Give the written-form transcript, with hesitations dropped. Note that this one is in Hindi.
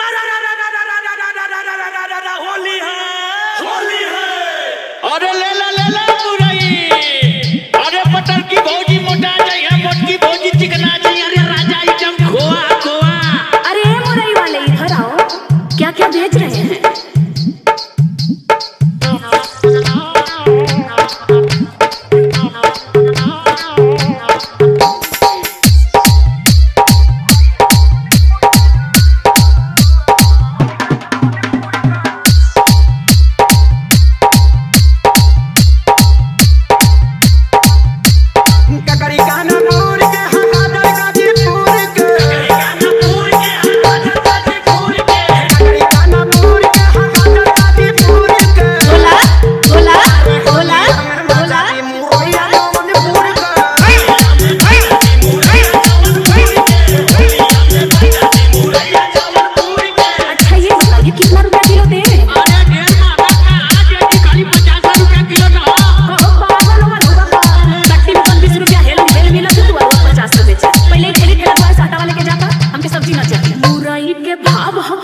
होली है, होली है। अरे लेला लेला मुरई, अरे पटर की भौजी मोटा जाइए, मोट की भौजी चिकना जाइए, अरे राजा एकदम खोआ खोआ। अरे मुरई वाले इधर आओ, क्या क्या भेज रहे हैं? भाव